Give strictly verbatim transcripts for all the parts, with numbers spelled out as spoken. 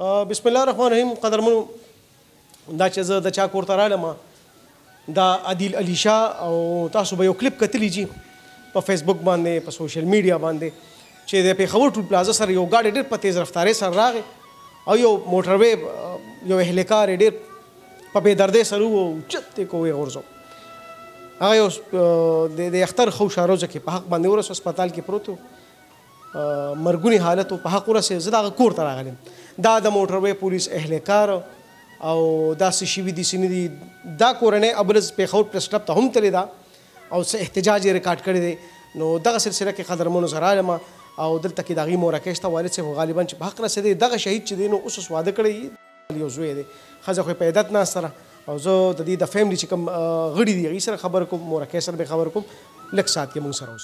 बिस्मिल्लाह रहमान रहीम कदरमन दा चीज़ द चा कोरता रालमा दा आदिल अली शाह और तासु बे क्लिप कतली जी पर फेसबुक बांधे पर सोशल मीडिया बांधे चेदे पे खबर टूल प्लाजा सर यो गाड़ी डेर पर तेज़ रफ्तारे सर रागे और यो मोटरवे यो एहलकार डेर पे दर्दे सरू वो चत्ते को औरजो आगे उस दे दे अख्तर खौशारो जके पहाक बांधे और अस्पताल के प्रोतो मरगुनी हालत हो पहाकोरा से ज़्यादा कोरता रागल दा द मोटरवे पुलिस एहलकार और दा शिवी दी सिनी दी दा कोरने अबरज पेखौर प्रेस क्लब तहम तले दा और से एहतजाज रिकॉर्ड करे दे नो दगा सिलसिला के कदरमों जरा लमा और दिल तक दागी मोरा केश्ता वाले से गालिबन भाकरा से दे दगा शहीद च दे नो उस स्वाद कड़े यो जुए दे खजा खो पैदत ना सरा और जो ददी द फैमिली च कम गड़ी दी सर खबर को मोरा केसर बे खबर को लग साथ के मुंह सर हो।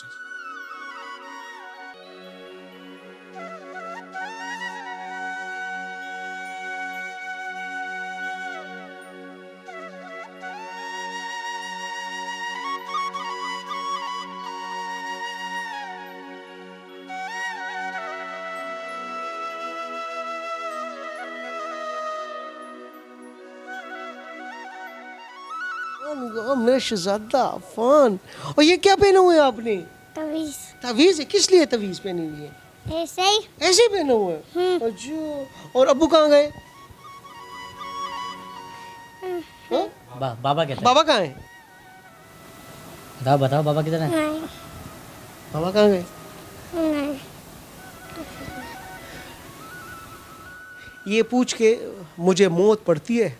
मेरा शहजादा अफान, और ये क्या पहना हुआ है आपने? तवीज़। तवीज़ है? किस लिए तवीज़ पहनी हुई है? ऐसे ही। ऐसे पहना हुआ है? अच्छा, और अब्बू कहाँ गए? बा, बाबा कहते हैं। बाबा कहाँ हैं? बताओ बताओ बाबा किधर हैं? नहीं। बाबा कहाँ गए? नहीं। ये पूछ के मुझे मौत पड़ती है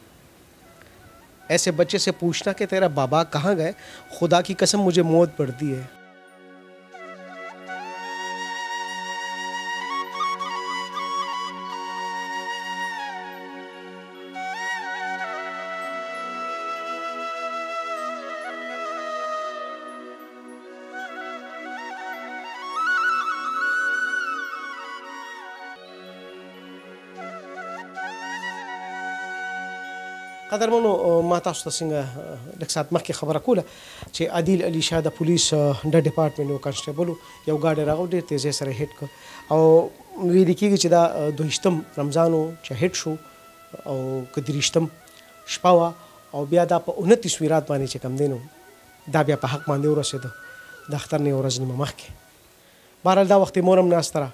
ऐसे बच्चे से पूछना कि तेरा बाबा कहाँ गए, खुदा की कसम मुझे मौत पड़ती है। कदर मनो माता सिंह साथ मख खबर कोला चे आदिल अली शाह द पुलिस द डिपार्टमेंट कांस्टेबल यो गाड़ी रागो डे तेजे सर हेट कर और वी लिखी गई दा दुहिश्तम रमज़ानो च हेट शो और कदरिश्तम शपावा और बिया दा प उनतीसवीं रात माने च कम देनो दा बिया प हक मांदे और से द अख्तर ने और जनी मख के बहरहाल दा वक्त मोरम नास्तरा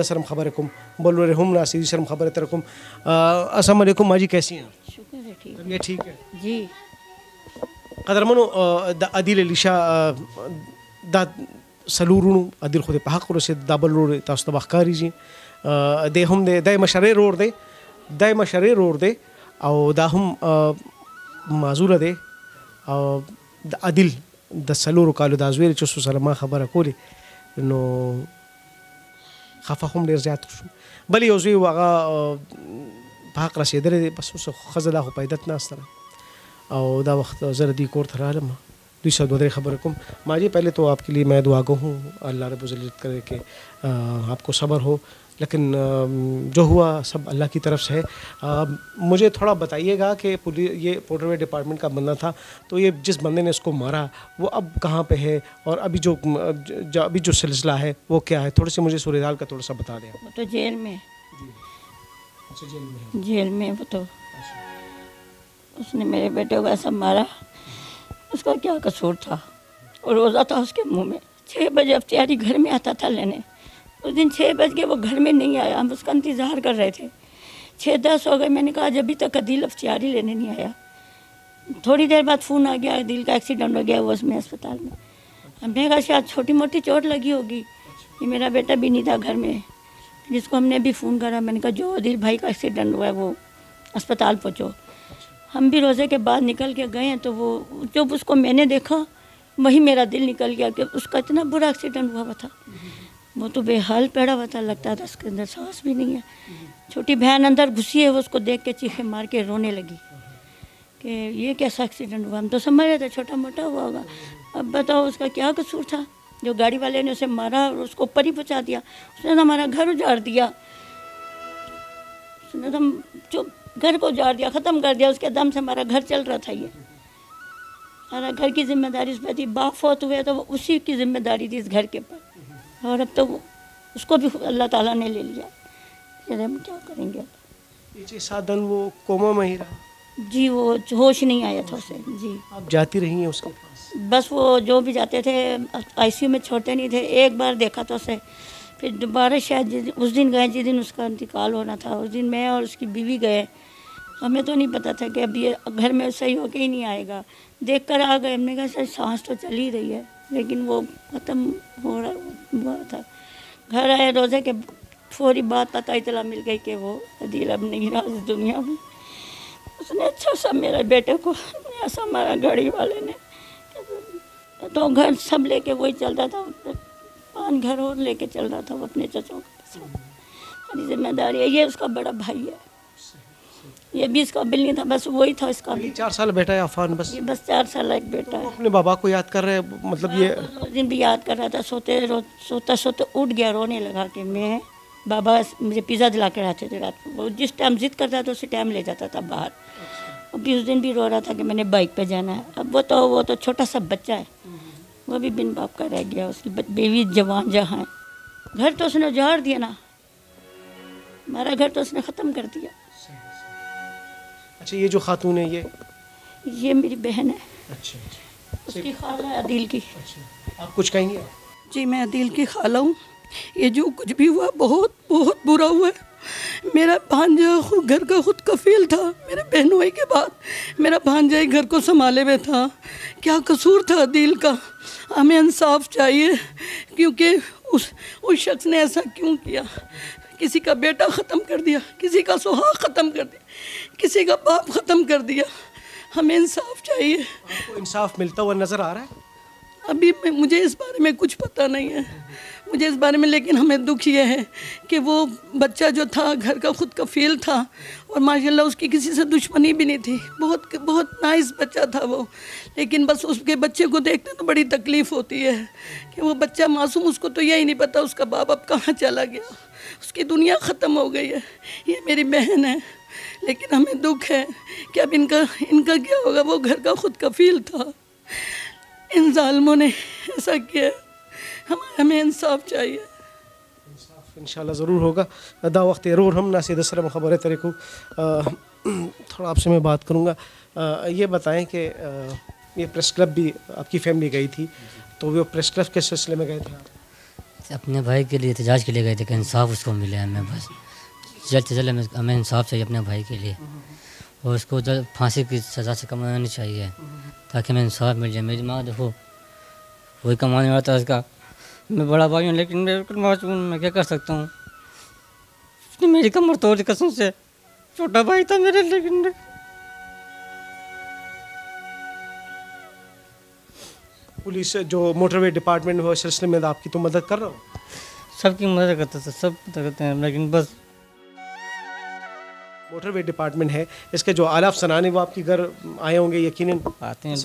दसरम खबरकुम बोलो रे हम नासी सरम खबर तरकुम। अस्सलाम वालेकुम माँ जी, कैसी हैं? शुक्र है, ठीक है। ये ठीक है जी। कदरमनो आदिल अली शाह दा सलूरुनु आदिल खुद पहाक रो से दाबलो रे तास्तो बखकारी जी दे हम दे दे मशरे रोड दे दे मशरे रोड दे और दा हम माजूरा दे और आदिल द सलूरु कालो दाजवेर चसु सलमा खबर कोली नो خفهم ډیر زیات شو بل یو زوی وغه بحق رسیدلې بس اوس خزله خو پیدت نه ستره او دا وخت زر دی کور ته راغلم دوی سو دوه خبر کوم ما جی پہلے تو آپ کے لیے میں دعا گو ہوں اللہ رب العزت کرے کہ آپ کو صبر ہو لیکن جو ہوا سب اللہ کی طرف سے ہے مجھے تھوڑا بتائیے گا کہ یہ پورٹروے ڈپارٹمنٹ کا بندہ تھا تو یہ جس بندے نے اس کو مارا وہ اب کہاں پہ ہے اور ابھی جو ابھی جو سلسلہ ہے وہ کیا ہے تھوڑے سے مجھے صورتحال کا تھوڑا سا بتا دیں. وہ تو جیل میں جیل میں وہ تو اس نے میرے بیٹے کو ایسا مارا اس کا کیا قصور تھا اور روزہ تھا اس کے منہ میں چھ بجے اختیاری گھر میں آتا تھا لینے उस दिन छः बज के वो घर में नहीं आया हम उसका इंतज़ार कर रहे थे छः दस हो गए मैंने कहा आज अभी तक आदिल अफ्तियारी लेने नहीं आया थोड़ी देर बाद फ़ोन आ गया आदिल का एक्सीडेंट हो गया वो उसमें अस्पताल में हमने कहा शायद छोटी मोटी चोट लगी होगी ये मेरा बेटा भी नहीं था घर में जिसको हमने अभी फ़ोन करा मैंने कहा जो आदिल भाई का एक्सीडेंट हुआ है वो अस्पताल पहुँचो हम भी रोज़े के बाद निकल के गए तो वो जब उसको मैंने देखा वही मेरा दिल निकल गया कि उसका इतना बुरा एक्सीडेंट हुआ हुआ था वो तो बेहाल पड़ा हुआ था लगता था उसके अंदर सांस भी नहीं है छोटी बहन अंदर घुसी है वो उसको देख के चीखे मार के रोने लगी कि ये कैसा एक्सीडेंट हुआ हम तो समझ रहे थे छोटा मोटा हुआ होगा अब बताओ उसका क्या कसूर था जो गाड़ी वाले ने उसे मारा और उसको ऊपर ही पहुँचा दिया उसने तो हमारा घर उजाड़ दिया उसने तो जो घर को उजाड़ दिया ख़त्म कर दिया उसके दम से हमारा घर चल रहा था ये हमारा घर की जिम्मेदारी उस पर थी बाप फौत हुए तो वो उसी की जिम्मेदारी थी इस घर के ऊपर और अब तो उसको भी अल्लाह ताला ने ले लिया, फिर हम क्या करेंगे अब। पीछे सात दिन वो कोमा में ही रहा जी, वो होश नहीं आया था उसे जी। आप जाती रही हैं उसके पास? बस वो जो भी जाते थे आईसीयू में छोड़ते नहीं थे, एक बार देखा तो उसे, फिर दोबारा शायद उस दिन गए जिस दिन उसका इंतकाल होना था, उस दिन मैं और उसकी बीवी गए। हमें तो नहीं पता था कि अब ये घर में सही होके ही नहीं आएगा, देखकर आ गए। हमने कहा सर सांस तो चल ही रही है, लेकिन वो ख़त्म हो रहा हुआ था। घर आए रोज़े के फौरी बात पता इतला मिल गई कि वो अदील अब नहीं रहा इस दुनिया में। उसने अच्छा सब मेरे बेटे को ऐसा मारा गाड़ी वाले ने, तो घर सब लेके वही चल रहा था, पाँच घर और लेके चल रहा था वो अपने चचों के साथ। जिम्मेदारी है, ये उसका बड़ा भाई है, ये भी इसका बिल नहीं था, बस वही था इसका। चार साल बेटा है अफान, बस ये बस चार साल एक बेटा है। तो अपने बाबा को याद कर रहे हैं, मतलब ये उस दिन भी याद कर रहा था, सोते रो सोता सोते उठ गया, रोने लगा कि मैं बाबा मुझे पिज़्ज़ा दिला के रहते थे रात को। वो जिस टाइम जिद करता था उसी टाइम ले जाता था बाहर। अभी उस दिन भी रो रहा था कि मैंने बाइक पर जाना है। अब वो तो वो तो छोटा सा बच्चा है, वो भी बिन बाप का रह गया, उसकी बेबी जवान जहाँ है। घर तो उसने उजाड़ दिया ना, हमारा घर तो उसने ख़त्म कर दिया। अच्छा, ये जो खातून है ये ये मेरी बहन है। अच्छा, उसकी खाला है अदील की। अच्छा, आप कुछ कहेंगे? जी, मैं अदील की खाला हूँ। ये जो कुछ भी हुआ बहुत बहुत बुरा हुआ है। मेरा भांजा खुद घर का खुद कफील था, मेरे बहनोई के बाद मेरा भांजा ही घर को संभाले हुए था। क्या कसूर था अदील का? हमें इंसाफ चाहिए, क्योंकि उस उस शख्स ने ऐसा क्यों किया? किसी का बेटा ख़त्म कर दिया, किसी का सुहाग ख़त्म कर दिया, किसी का बाप ख़त्म कर दिया। हमें इंसाफ चाहिए। आपको इंसाफ मिलता हुआ नज़र आ रहा है? अभी मुझे इस बारे में कुछ पता नहीं है, मुझे इस बारे में। लेकिन हमें दुख ये है कि वो बच्चा जो था घर का खुद कफील था, और माशाल्लाह उसकी किसी से दुश्मनी भी नहीं थी, बहुत बहुत नाइस बच्चा था वो। लेकिन बस उसके बच्चे को देखते तो बड़ी तकलीफ़ होती है कि वो बच्चा मासूम, उसको तो यही नहीं पता उसका बाप अब कहाँ चला गया, उसकी दुनिया ख़त्म हो गई है। ये मेरी बहन है, लेकिन हमें दुख है कि अब इनका इनका क्या होगा? वो घर का खुद कफील था, इन जालिमों ने ऐसा किया। हम हमें इंसाफ चाहिए। इंसाफ इंशाल्लाह ज़रूर होगा। दा वक्त ज़रूर हम ना दसरम ख़बर तरीक़ों थोड़ा आपसे मैं बात करूँगा। ये बताएं कि ये प्रेस क्लब भी आपकी फैमिली गई थी, तो वो प्रेस क्लब के सिलसिले में गए थे आप? अपने भाई के लिए एहतजाज के लिए गए थे कि इंसाफ उसको मिले हमें, बस जल्द से जल्द हमें हमें इंसाफ चाहिए अपने भाई के लिए, और उसको जल्द फांसी की सज़ा से कम होनी चाहिए ताकि हमें इंसाफ मिल जाए। मेरी माँ देखो वही कमाने वाला था उसका, मैं बड़ा भाई हूँ, लेकिन मैं क्या कर सकता हूँ? मेरी कमर तोड़ कसम से, छोटा भाई था मेरे, लेकिन पुलिस जो मोटरवे डिपार्टमेंट है उस सिलसिले में आपकी तो मदद कर रहा हूँ? सबकी मदद करता था, सब करते हैं, लेकिन बस मोटरवे डिपार्टमेंट है, इसके जो आला अफसरान हैं वो आपके घर आए होंगे यकीनन, आते हैं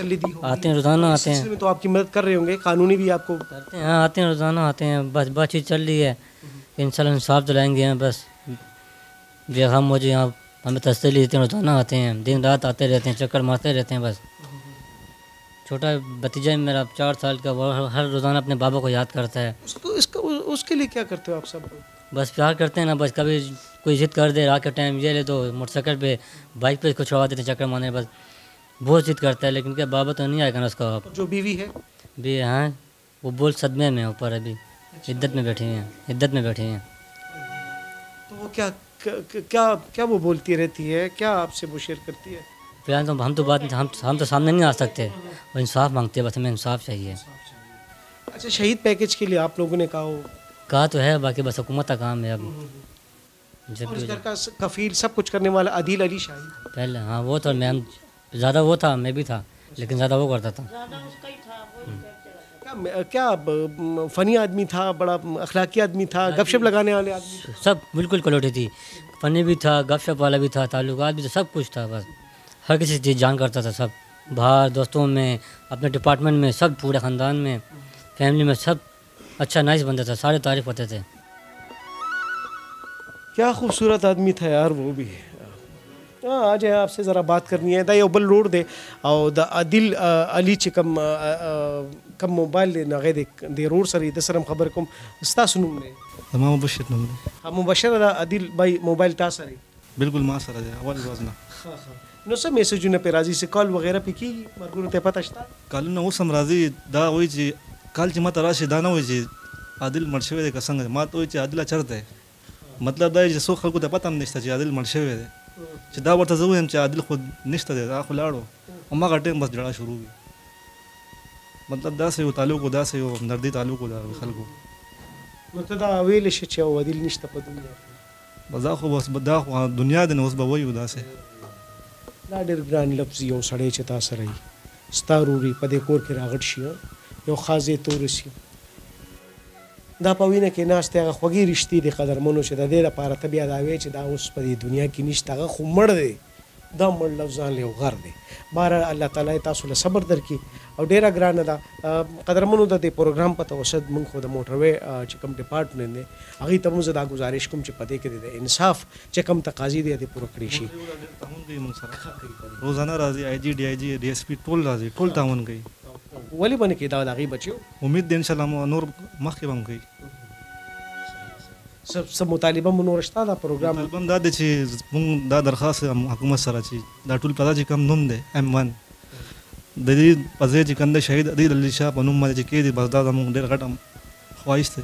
आते हैं रोज़ाना आते हैं, तो आपकी मदद कर रहे होंगे, कानूनी भी आपको करते हैं? हाँ, आते हैं रोज़ाना आते हैं, बस बातचीत चल रही है, इंशाल्लाह इंसाफ दिलाएंगे हैं। बस बेगम मुझे यहाँ हमें तसल्ली देते हैं, रोज़ाना आते हैं, दिन रात आते रहते हैं, चक्कर मारते रहते हैं। बस छोटा भतीजा मेरा चार साल का, वो हर रोज़ाना अपने बाबा को याद करता है। उसको इसका उसके लिए क्या करते हो आप सब? बस प्यार करते हैं ना, बस कभी कोई जिद कर दे, रात के टाइम ये ले दो मोटरसाइकिल पे, बाइक पे इसको छोड़ा देते हैं चक्कर मारने। बस बहुत जिद करता है, लेकिन क्या बाबा तो नहीं आएगा ना उसका। आप जो बीवी है भी? हाँ, वो बोल सदमे में ऊपर अभी इद्दत में बैठी हैं, इद्दत में बैठी हैं। तो वो क्या क्या क्या वो बोलती रहती है? क्या आपसे वो शेयर करती है? फिलहाल तो हम तो बात हम हम तो सामने नहीं आ सकते, वो इंसाफ मांगते हैं, बस हमें इंसाफ चाहिए। अच्छा, शहीद पैकेज के लिए आप लोगों ने कहा हो? कहा तो है, बाकी बस हुकूमत का काम है। अब जब घर का कफील सब कुछ करने वाला अदील अली शाहिद पहले, हाँ वो तो मैम ज़्यादा वो था, मैं भी था, लेकिन ज़्यादा वो करता था, क्या क्या फ़नी आदमी था, बड़ा अखलाकी आदमी था, गपशप लगाने वाले आदमी, सब बिल्कुल क्वालिटी थी, फ़नी भी था, गपशप वाला भी था, ताल्लुकात भी था, सब कुछ था। बस हर किसी चीज़ जान करता था, सब बाहर दोस्तों में, अपने डिपार्टमेंट में, सब पूरे ख़ानदान में, फैमिली में, सब अच्छा नाइस बंदा था, सारे तारीफ होते थे। क्या खूबसूरत आदमी था यार वो भी। हाँ, आ जाए आपसे ज़रा बात करनी है। दा ओबल रोड दे और दा अदील अली चिकम कम मोबाइल दे नगे दे दे रोड सरी दसरम खबर कम उस्ता सुनूम ने तमाम बशर नम हम बशर दा अदील भाई मोबाइल ता सरी बिल्कुल मासरा है अवल वजना हां हां नो सब मैसेजونه पे راځي چې کال وغیرہ پکې مرګونه ته پته شته کال نو سم راځي دا وای چې کال چې ماته راشي دا نه وای چې عادل مرشوي د کسنګ ماته وای چې عادل چرته مطلب دا چې سو خلکو ته پته هم نشته چې عادل مرشوي چې دا ورته زویم چې عادل خود نشته دا خو لاړو او ما غټه بس جړه شروع وي مطلب دا سه یو تعلق دا سه یو نردي تعلق دا خلکو نو ته دا ویل شي چې عادل نشته په دنیا مزا خو بس بدا خو دنیا د نوس به وایو داسه لا ډېر ګران لفظ یو سړی چې تاسو راي ستاروري په دې کور کې راغټ شي یو خازه تورسي دا په وینه کې ناشته هغه خوږی رښتې دي قدرمنو چې د دې لپاره طبيعه دا وی چې دا اوس په دې دنیا کې نشته خو مړ دی دا مړ لفظان له غر دی بار الله تعالی تاسو له صبر درکې او ډېر ګران دا قدرمنو د دې پروګرام په توسط موږ خو د موټروي چې کوم ډپارټمنټ دی هغه ته موږ دا گزارش کوم چې پدې کې د انصاف چې کوم تقاضي دی د پوره کړی شي روزانه راځي I G D I G D اس پی ټول راځي ټول تاون کوي ولی باندې کې دا دغه بچو امید دی ان شاء الله نور مخکې بم کوي سب سب مطالبه منورشته دا پروګرام بم دا د چې موږ دا درخواست حکومت سره چې دا ټول پدې کوم نوم دی ام ون د دې پزې چې کنده شهید عادل علی شاه په نوم باندې کې دی بس دا موږ ډېر غټم خواهش ته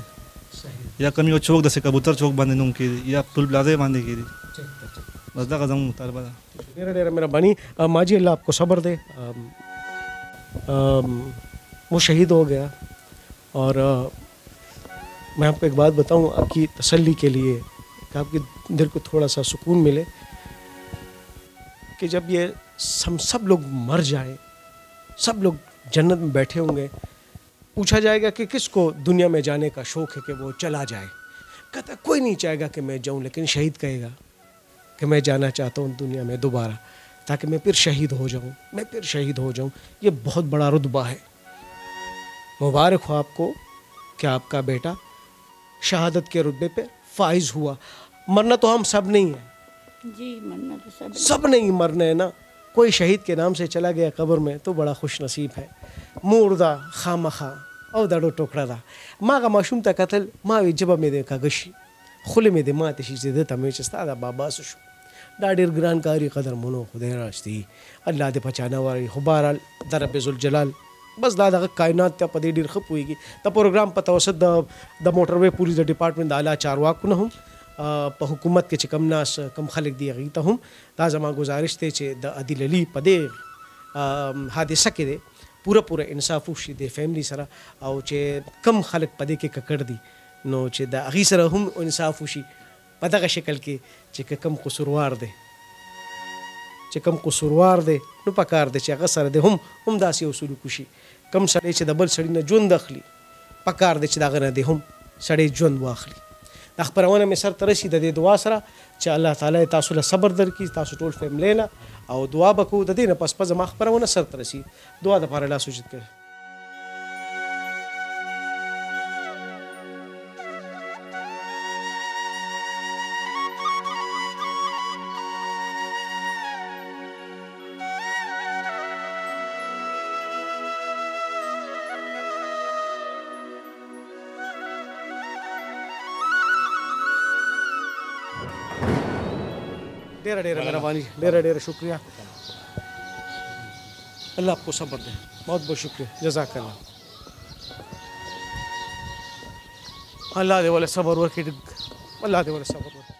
या कम यो चौक दसे कबूतर चौक बांधे नूम की या पुल प्लाजा बांधे की बस दा कदम उतारबा मेरा डेरा मेरा बनी माजी अल्लाह आपको सब्र दे वो शहीद हो गया और आ, मैं आपको एक बात बताऊं आपकी तसल्ली के लिए कि आपके दिल को थोड़ा सा सुकून मिले कि जब ये हम सब लोग मर जाए सब लोग जन्नत में बैठे होंगे पूछा जाएगा कि किसको दुनिया में जाने का शौक़ है कि वो चला जाए कहता कोई नहीं चाहेगा कि मैं जाऊं लेकिन शहीद कहेगा कि मैं जाना चाहता हूं दुनिया में दोबारा ताकि मैं फिर शहीद हो जाऊं मैं फिर शहीद हो जाऊं ये बहुत बड़ा रुतबा है। मुबारक हो आपको कि आपका बेटा शहादत के रुतबे पे फाइज हुआ। मरना तो हम सब नहीं है जी, मरना तो सब सब नहीं मरना है ना। कोई शहीद के नाम से चला गया कब्र में तो बड़ा खुश नसीब है। मुर्दा खाम खा और दाड़ो टोकड़ा दा माँ का माशूम था कतल माँ वे जब में देखा गशी खुले में दे माँ तेजी से दे तमेचस्ता दा बाबा सुशु डाडेर ग्रान कारी कदर मनो खुदे रास्ती अल्लाह दे पहचाना वाली हुबाराल दरबेजुल जलाल बस दादा कायनात त्या पदे डीर खप हुएगी ता प्रोग्राम पतवसत द द मोटरवे पुलिस द डिपार्टमेंट दाला चारवा कुन हम प हुकूमत के चकम नास कम खलक दिया गई ता हम ता जमा गुजारिश थे छे द आदिल अली पदे हादिसा के दे पूरा पूरा इंसाफ وشي د فیملی سره او چې کم خلک پدې کې ککړ دي نو چې د اغي سره هم انصاف وشي په دغه شکل کې چې کم قصوروار دي چې کم قصوروار دي نو پکار دي چې هغه سره د هم هم داسې اصول کوشي کم سړی چې د بل سړی نه جون دخلي پکار دي چې دغه نه دي هم سړی جون واخلي د خبرونه مې سر تر رسید د دعا سره چې الله تعالی تاسو له صبر درکې تاسو ټول فیملی له او دعا بکو د دې نه پس پس ما خبرونه سر تر رسید دعا د پاره لا سوجد کړ डेरा डेरा मेहरबानी डेरा डेरा शुक्रिया अल्लाह आपको सब्र दे बहुत बहुत शुक्रिया जज़ाकल्लाह अल्लाह दे वाले सब्र वर के अल्लाह दे वाले सब्र